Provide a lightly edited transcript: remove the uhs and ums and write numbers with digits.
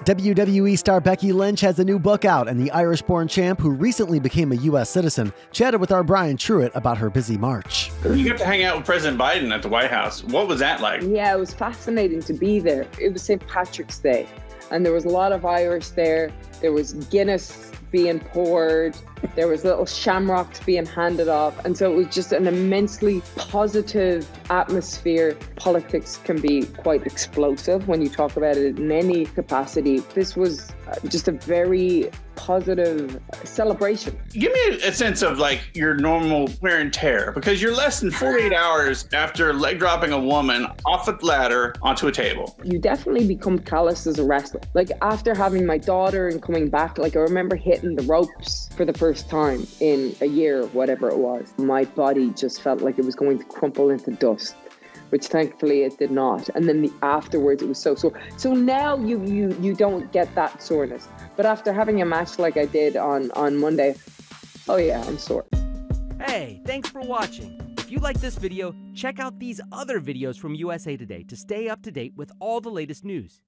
WWE star Becky Lynch has a new book out, and the Irish-born champ, who recently became a U.S. citizen, chatted with our Brian Truitt about her busy March. You got to hang out with President Biden at the White House. What was that like? Yeah, it was fascinating to be there. It was St. Patrick's Day, and there was a lot of Irish there. There was Guinness being poured. There was little shamrocks being handed off. And so it was just an immensely positive atmosphere. Politics can be quite explosive when you talk about it in any capacity. This was just a very positive celebration. Give me a sense of like your normal wear and tear, because you're less than 48 hours after leg dropping a woman off a ladder onto a table. You definitely become callous as a wrestler. Like after having my daughter and coming back, like I remember hitting the ropes for the first time in a year, whatever it was. My body just felt like it was going to crumple into dust, which thankfully it did not. And then afterwards it was so sore. So now you don't get that soreness. But after having a match like I did on Monday, oh yeah, I'm sore. Hey, thanks for watching. If you like this video, check out these other videos from USA Today to stay up to date with all the latest news.